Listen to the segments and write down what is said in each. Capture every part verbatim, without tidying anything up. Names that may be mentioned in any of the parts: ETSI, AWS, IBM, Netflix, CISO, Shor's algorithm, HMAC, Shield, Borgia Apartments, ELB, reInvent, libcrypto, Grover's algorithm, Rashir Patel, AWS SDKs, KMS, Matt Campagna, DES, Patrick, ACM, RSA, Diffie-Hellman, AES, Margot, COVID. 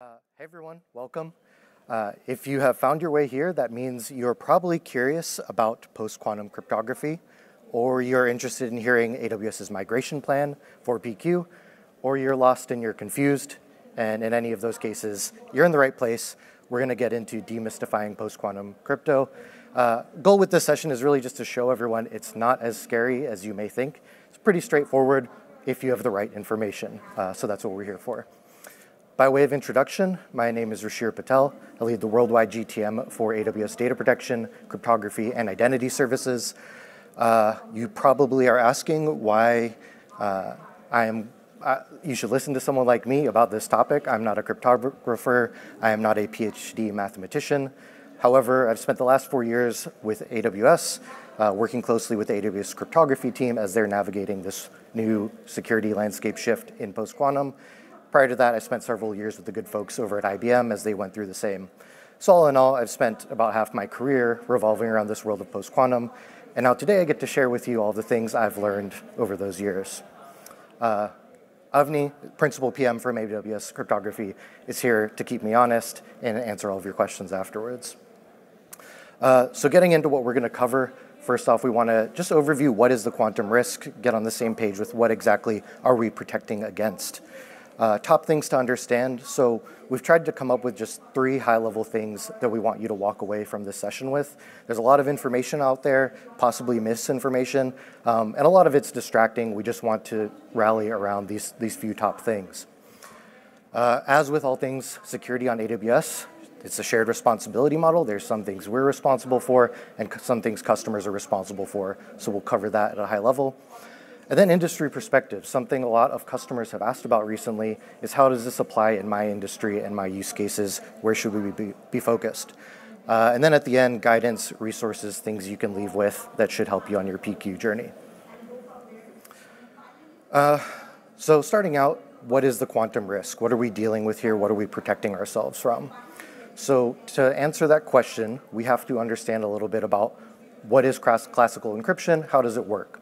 Uh, hey everyone, welcome. Uh, if you have found your way here, that means you're probably curious about post-quantum cryptography, or you're interested in hearing A W S's migration plan for P Q, or you're lost and you're confused, and in any of those cases, you're in the right place. We're gonna get into demystifying post-quantum crypto. Uh, goal with this session is really just to show everyone it's not as scary as you may think. It's pretty straightforward if you have the right information, uh, so that's what we're here for. By way of introduction, my name is Rashir Patel. I lead the worldwide G T M for A W S Data Protection, Cryptography, and Identity Services. Uh, you probably are asking why uh, I am. Uh, you should listen to someone like me about this topic. I'm not a cryptographer. I am not a PhD mathematician. However, I've spent the last four years with A W S, uh, working closely with the A W S cryptography team as they're navigating this new security landscape shift in post-quantum. Prior to that, I spent several years with the good folks over at I B M as they went through the same. So all in all, I've spent about half my career revolving around this world of post-quantum, and now today I get to share with you all the things I've learned over those years. Uh, Avni, Principal P M from A W S Cryptography, is here to keep me honest and answer all of your questions afterwards. Uh, so getting into what we're gonna cover, first off, we wanna just overview what is the quantum risk, get on the same page with what exactly are we protecting against. Uh, top things to understand. So we've tried to come up with just three high-level things that we want you to walk away from this session with. There's a lot of information out there, possibly misinformation, um, and a lot of it's distracting. We just want to rally around these, these few top things. Uh, as with all things security on A W S, it's a shared responsibility model. There's some things we're responsible for and some things customers are responsible for. So we'll cover that at a high level. And then industry perspective, something a lot of customers have asked about recently is how does this apply in my industry and my use cases? Where should we be, be focused? Uh, and then at the end, guidance, resources, things you can leave with that should help you on your P Q journey. Uh, so starting out, what is the quantum risk? What are we dealing with here? What are we protecting ourselves from? So to answer that question, we have to understand a little bit about what is classical encryption? How does it work?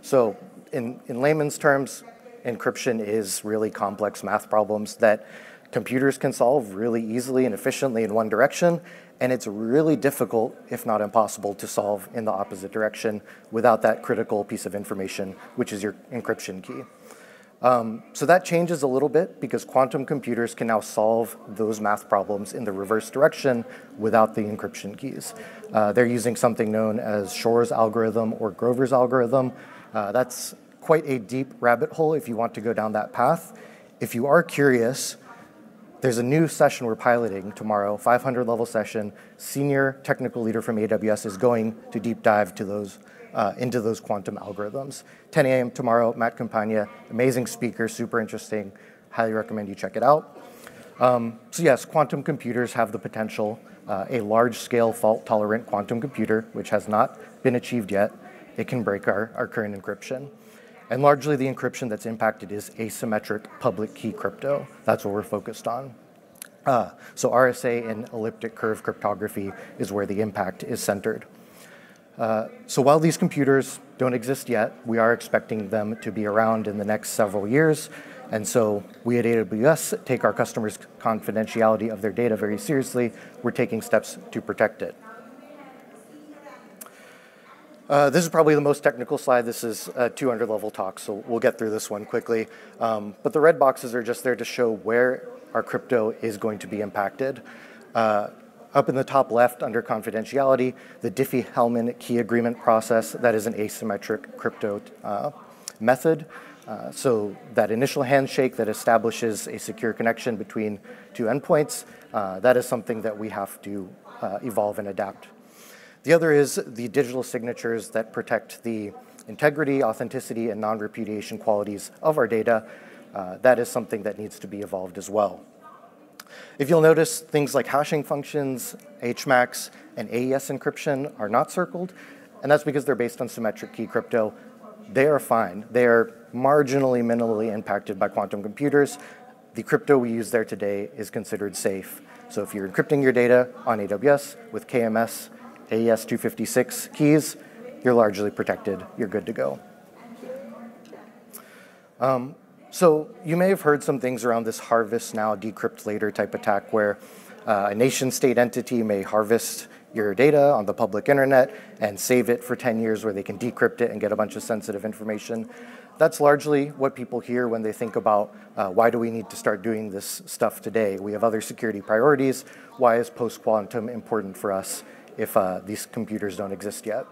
So In, in layman's terms, encryption is really complex math problems that computers can solve really easily and efficiently in one direction, and it's really difficult, if not impossible, to solve in the opposite direction without that critical piece of information, which is your encryption key. Um, so that changes a little bit because quantum computers can now solve those math problems in the reverse direction without the encryption keys. Uh, they're using something known as Shor's algorithm or Grover's algorithm. Uh, that's quite a deep rabbit hole if you want to go down that path. If you are curious, there's a new session we're piloting tomorrow, five hundred level session. Senior technical leader from A W S is going to deep dive to those, uh, into those quantum algorithms. ten A M tomorrow, Matt Campagna, amazing speaker, super interesting. Highly recommend you check it out. Um, so yes, quantum computers have the potential, uh, a large-scale fault-tolerant quantum computer, which has not been achieved yet. It can break our, our current encryption. And largely the encryption that's impacted is asymmetric public key crypto. That's what we're focused on. Uh, so R S A and elliptic curve cryptography is where the impact is centered. Uh, so while these computers don't exist yet, we are expecting them to be around in the next several years. And so we at A W S take our customers' confidentiality of their data very seriously. We're taking steps to protect it. Uh, this is probably the most technical slide. This is a two hundred level talk, so we'll get through this one quickly. Um, but the red boxes are just there to show where our crypto is going to be impacted. Uh, up in the top left under confidentiality, the Diffie-Hellman key agreement process, that is an asymmetric crypto uh, method. Uh, so that initial handshake that establishes a secure connection between two endpoints, uh, that is something that we have to uh, evolve and adapt. The other is the digital signatures that protect the integrity, authenticity, and non-repudiation qualities of our data. Uh, that is something that needs to be evolved as well. If you'll notice, things like hashing functions, H MACs, and A E S encryption are not circled, and that's because they're based on symmetric key crypto. They are fine. They are marginally, minimally impacted by quantum computers. The crypto we use there today is considered safe. So if you're encrypting your data on A W S with K M S, A E S two fifty-six keys, you're largely protected, you're good to go. Um, So you may have heard some things around this harvest now, decrypt later type attack where uh, a nation state entity may harvest your data on the public internet and save it for ten years where they can decrypt it and get a bunch of sensitive information. That's largely what people hear when they think about uh, why do we need to start doing this stuff today? We have other security priorities. Why is post-quantum important for us if uh, these computers don't exist yet?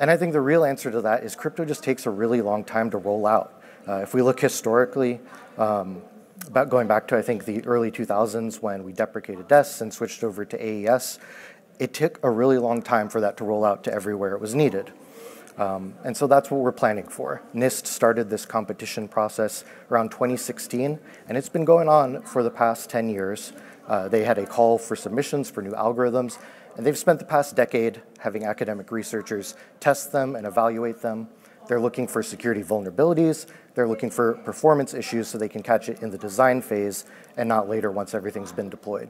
And I think the real answer to that is crypto just takes a really long time to roll out. Uh, if we look historically, um, about going back to I think the early two thousands when we deprecated D E S and switched over to A E S, it took a really long time for that to roll out to everywhere it was needed. Um, and so that's what we're planning for. NIST started this competition process around twenty sixteen, and it's been going on for the past ten years. Uh, they had a call for submissions for new algorithms, and they've spent the past decade having academic researchers test them and evaluate them. They're looking for security vulnerabilities. They're looking for performance issues so they can catch it in the design phase and not later once everything's been deployed.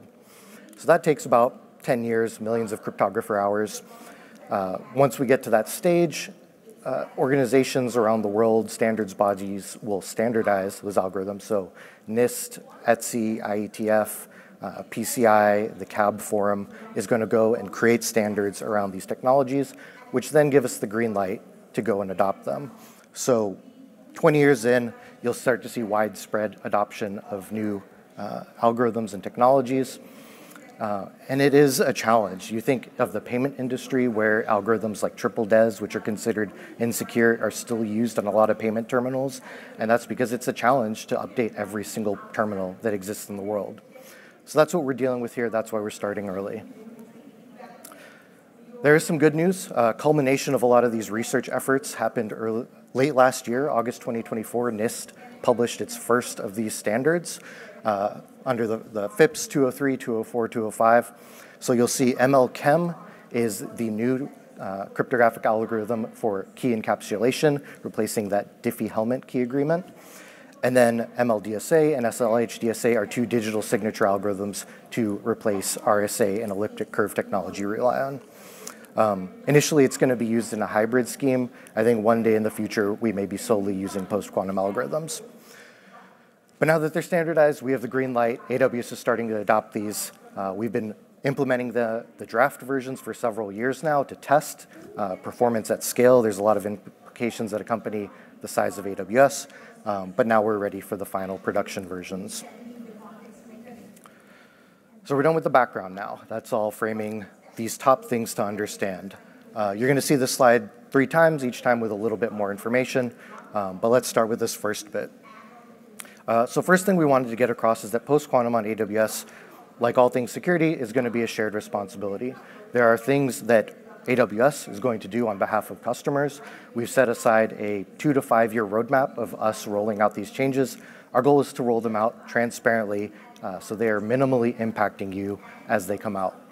So that takes about ten years, millions of cryptographer hours. Uh, once we get to that stage, uh, organizations around the world, standards bodies will standardize those algorithms. So NIST, ETSI, I E T F, uh, P C I, the C A B Forum is going to go and create standards around these technologies, which then give us the green light to go and adopt them. So twenty years in, you'll start to see widespread adoption of new uh, algorithms and technologies. Uh, and it is a challenge. You think of the payment industry where algorithms like Triple D E S, which are considered insecure, are still used on a lot of payment terminals. And that's because it's a challenge to update every single terminal that exists in the world. So that's what we're dealing with here. That's why we're starting early. There is some good news. Uh, culmination of a lot of these research efforts happened early, late last year, August twenty twenty-four. NIST published its first of these standards uh, under the, the FIPS two oh three, two oh four, two oh five. So you'll see M L-KEM is the new uh, cryptographic algorithm for key encapsulation, replacing that Diffie-Hellman key agreement. And then M L D S A and S L H D S A are two digital signature algorithms to replace R S A and elliptic curve technology rely on. Um, initially, it's going to be used in a hybrid scheme. I think one day in the future, we may be solely using post-quantum algorithms. But now that they're standardized, we have the green light. A W S is starting to adopt these. Uh, we've been implementing the, the draft versions for several years now to test uh, performance at scale. There's a lot of implications that accompany the size of A W S, um, but now we're ready for the final production versions. So we're done with the background now. That's all framing these top things to understand. Uh, you're gonna see this slide three times, each time with a little bit more information, um, but let's start with this first bit. Uh, so first thing we wanted to get across is that post-quantum on A W S, like all things security, is gonna be a shared responsibility. There are things that A W S is going to do on behalf of customers. We've set aside a two to five year roadmap of us rolling out these changes. Our goal is to roll them out transparently uh, so they are minimally impacting you as they come out.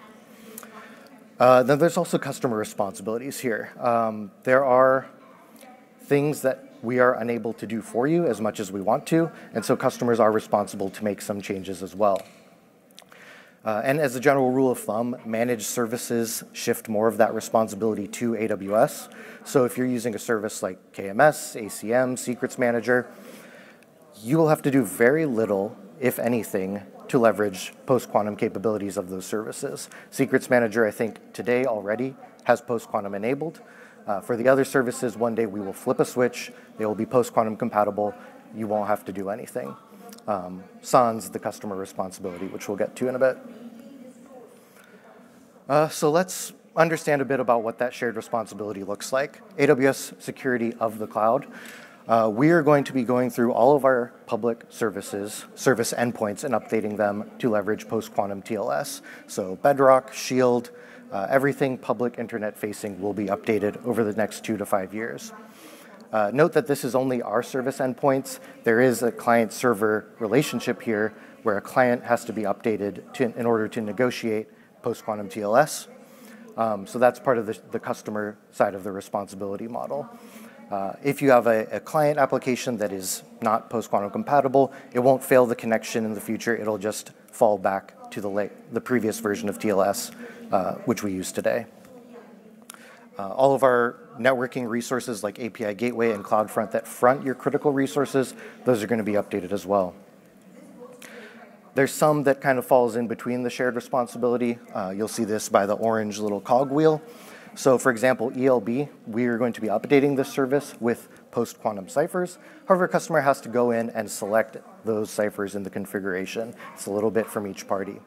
Uh, then there's also customer responsibilities here. Um, there are things that we are unable to do for you as much as we want to, and so customers are responsible to make some changes as well. Uh, and as a general rule of thumb, managed services shift more of that responsibility to A W S. So if you're using a service like K M S, A C M, Secrets Manager, you will have to do very little, if anything, to leverage post-quantum capabilities of those services. Secrets Manager, I think, today already has post-quantum enabled. Uh, for the other services, one day we will flip a switch. They will be post-quantum compatible. You won't have to do anything. Um, sans the customer responsibility, which we'll get to in a bit. Uh, so let's understand a bit about what that shared responsibility looks like. A W S Security of the Cloud. Uh, we are going to be going through all of our public services, service endpoints, and updating them to leverage post-quantum T L S. So Bedrock, Shield, uh, everything public internet facing will be updated over the next two to five years. Uh, note that this is only our service endpoints. There is a client-server relationship here where a client has to be updated to, in order to negotiate post-quantum T L S. Um, so that's part of the, the customer side of the responsibility model. Uh, if you have a, a client application that is not post-quantum compatible, it won't fail the connection in the future. It'll just fall back to the, late, the previous version of T L S, uh, which we use today. Uh, all of our networking resources like A P I Gateway and CloudFront that front your critical resources, those are going to be updated as well. There's some that kind of falls in between the shared responsibility. Uh, you'll see this by the orange little cogwheel. So for example, E L B, we are going to be updating this service with post-quantum ciphers. However, a customer has to go in and select those ciphers in the configuration. It's a little bit from each party.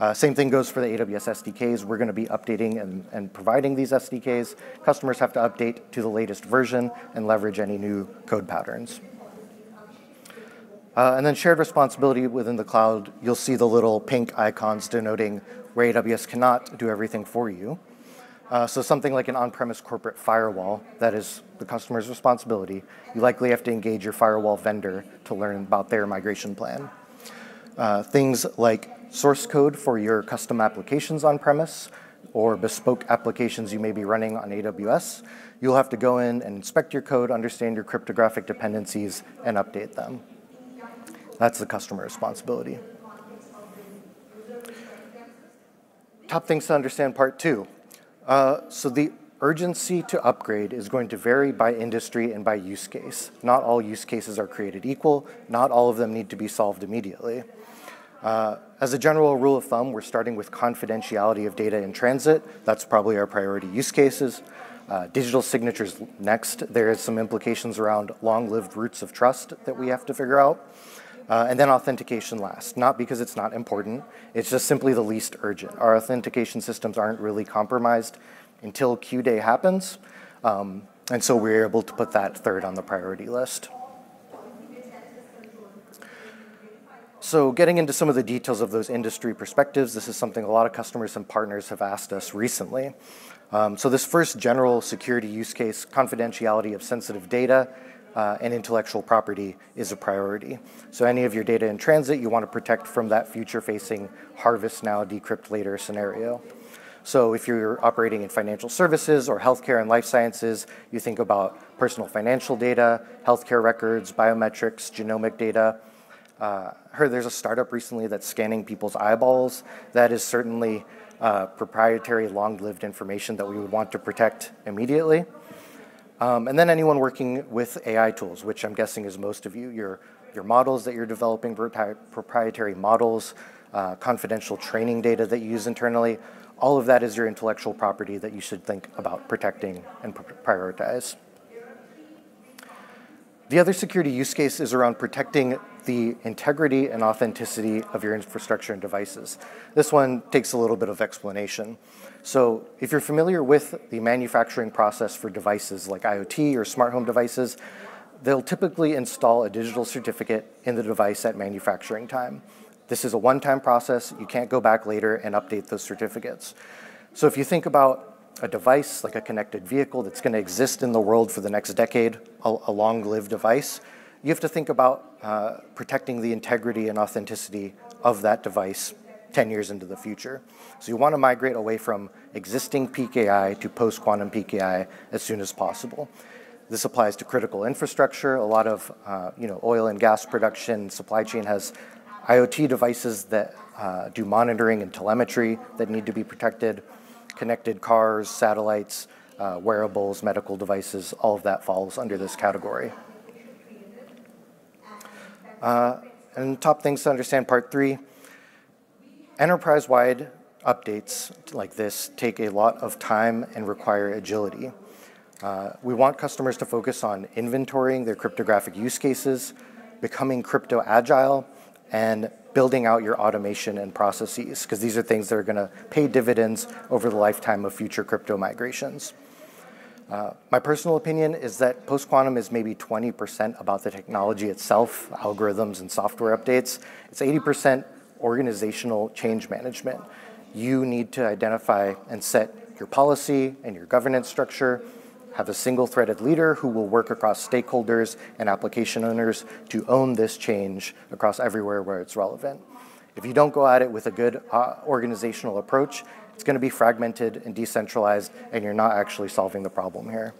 Uh, same thing goes for the A W S S D Ks. We're going to be updating and, and providing these S D Ks. Customers have to update to the latest version and leverage any new code patterns. Uh, and then shared responsibility within the cloud, you'll see the little pink icons denoting where A W S cannot do everything for you. Uh, so something like an on-premise corporate firewall, that is the customer's responsibility. You likely have to engage your firewall vendor to learn about their migration plan. Uh, things like source code for your custom applications on-premise or bespoke applications you may be running on A W S, you'll have to go in and inspect your code, understand your cryptographic dependencies, and update them. That's the customer responsibility. Top things to understand, part two. Uh, so the urgency to upgrade is going to vary by industry and by use case. Not all use cases are created equal. Not all of them need to be solved immediately. Uh, as a general rule of thumb, we're starting with confidentiality of data in transit. That's probably our priority use cases. Uh, digital signatures next. There is some implications around long-lived roots of trust that we have to figure out. Uh, and then authentication last, not because it's not important, it's just simply the least urgent. Our authentication systems aren't really compromised until Q Day happens, um, and so we're able to put that third on the priority list. So getting into some of the details of those industry perspectives, this is something a lot of customers and partners have asked us recently. Um, so this first general security use case, confidentiality of sensitive data, Uh, and intellectual property is a priority. So any of your data in transit, you want to protect from that future-facing harvest now, decrypt later scenario. So if you're operating in financial services or healthcare and life sciences, you think about personal financial data, healthcare records, biometrics, genomic data. Uh, I heard there's a startup recently that's scanning people's eyeballs. That is certainly uh, proprietary, long-lived information that we would want to protect immediately. Um, and then anyone working with A I tools, which I'm guessing is most of you, your, your models that you're developing, propri proprietary models, uh, confidential training data that you use internally, all of that is your intellectual property that you should think about protecting and prioritize. The other security use case is around protecting the integrity and authenticity of your infrastructure and devices. This one takes a little bit of explanation. So if you're familiar with the manufacturing process for devices like IoT or smart home devices, they'll typically install a digital certificate in the device at manufacturing time. This is a one-time process. You can't go back later and update those certificates. So if you think about a device, like a connected vehicle that's going to exist in the world for the next decade, a, a long-lived device, you have to think about uh, protecting the integrity and authenticity of that device ten years into the future. So you want to migrate away from existing P K I to post-quantum P K I as soon as possible. This applies to critical infrastructure. A lot of uh, you know, oil and gas production, supply chain has IoT devices that uh, do monitoring and telemetry that need to be protected, connected cars, satellites, uh, wearables, medical devices, all of that falls under this category. Uh, and top things to understand, part three, enterprise-wide updates like this take a lot of time and require agility. Uh, we want customers to focus on inventorying their cryptographic use cases, becoming crypto agile, and building out your automation and processes, because these are things that are going to pay dividends over the lifetime of future crypto migrations. Uh, my personal opinion is that post-quantum is maybe twenty percent about the technology itself, algorithms and software updates. It's eighty percent organizational change management. You need to identify and set your policy and your governance structure, have a single-threaded leader who will work across stakeholders and application owners to own this change across everywhere where it's relevant. If you don't go at it with a good uh, organizational approach, it's going to be fragmented and decentralized, and you're not actually solving the problem here.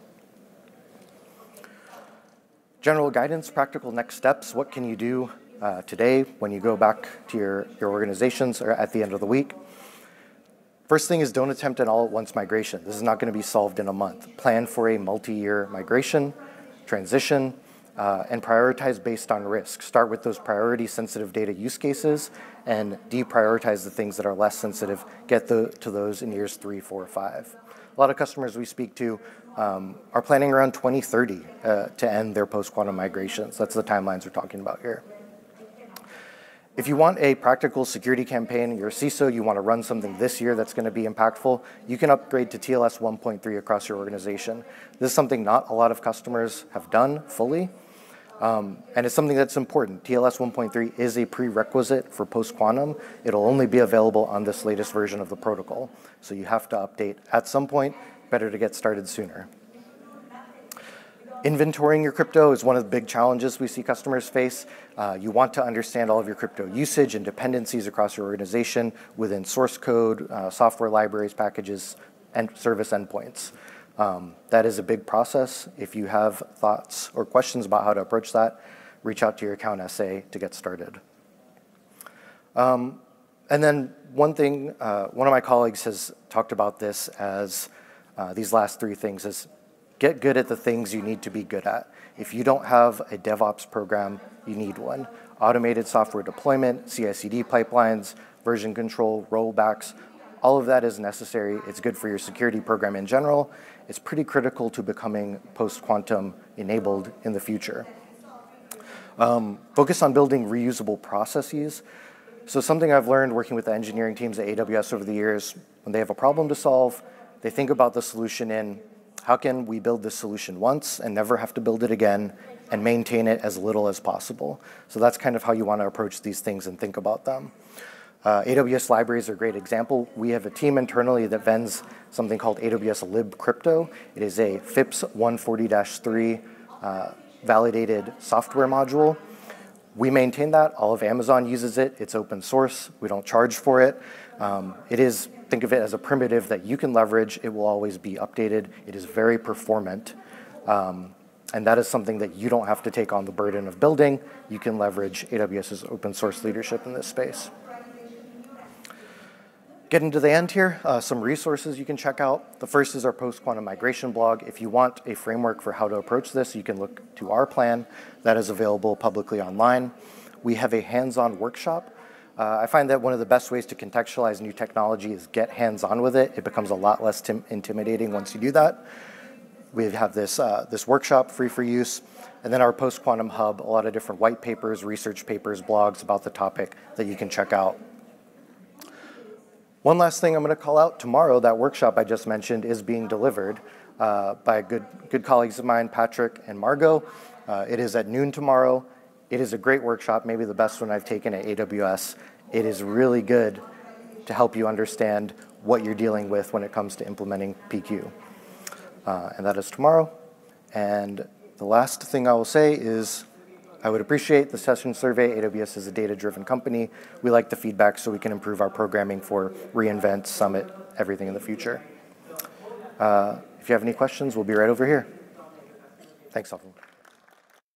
General guidance, practical next steps. What can you do uh, today when you go back to your, your organizations or at the end of the week? First thing is, don't attempt an all-at-once migration. This is not going to be solved in a month. Plan for a multi-year migration, transition, uh, and prioritize based on risk. Start with those priority-sensitive data use cases and deprioritize the things that are less sensitive. Get the, to those in years three, four, five. A lot of customers we speak to um, are planning around twenty thirty uh, to end their post-quantum migrations. That's the timelines we're talking about here. If you want a practical security campaign, you're a C I S O, you want to run something this year that's going to be impactful, you can upgrade to T L S one point three across your organization. This is something not a lot of customers have done fully, um, and it's something that's important. T L S one point three is a prerequisite for post-quantum. It'll only be available on this latest version of the protocol, so you have to update at some point. Better to get started sooner. Inventorying your crypto is one of the big challenges we see customers face. Uh, you want to understand all of your crypto usage and dependencies across your organization within source code, uh, software libraries, packages, and service endpoints. Um, that is a big process. If you have thoughts or questions about how to approach that, reach out to your account S A to get started. Um, and then one thing, uh, one of my colleagues has talked about this as uh, these last three things is, get good at the things you need to be good at. If you don't have a DevOps program, you need one. Automated software deployment, C I C D pipelines, version control, rollbacks, all of that is necessary. It's good for your security program in general. It's pretty critical to becoming post-quantum enabled in the future. Um, focus on building reusable processes. So something I've learned working with the engineering teams at A W S over the years, when they have a problem to solve, they think about the solution in, how can we build this solution once and never have to build it again and maintain it as little as possible? So that's kind of how you want to approach these things and think about them. Uh, A W S libraries are a great example. We have a team internally that vends something called A W S libcrypto. It is a FIPS one forty dash three uh, validated software module. We maintain that. All of Amazon uses it. It's open source. We don't charge for it. Um, it is, think of it as a primitive that you can leverage. It will always be updated. It is very performant. Um, and that is something that you don't have to take on the burden of building. You can leverage AWS's open source leadership in this space. Getting to the end here, uh, some resources you can check out. The first is our post-quantum migration blog. If you want a framework for how to approach this, you can look to our plan. That is available publicly online. We have a hands-on workshop. Uh, I find that one of the best ways to contextualize new technology is get hands-on with it. It becomes a lot less intimidating once you do that. We have this, uh, this workshop free for use. And then our post-quantum hub, a lot of different white papers, research papers, blogs about the topic that you can check out. One last thing I'm going to call out tomorrow, that workshop I just mentioned is being delivered uh, by good, good colleagues of mine, Patrick and Margot. Uh, it is at noon tomorrow. It is a great workshop, maybe the best one I've taken at A W S. It is really good to help you understand what you're dealing with when it comes to implementing P Q. Uh, and that is tomorrow. And the last thing I will say is, I would appreciate the session survey. A W S is a data-driven company. We like the feedback so we can improve our programming for reInvent, Summit, everything in the future. Uh, if you have any questions, we'll be right over here. Thanks, Avni.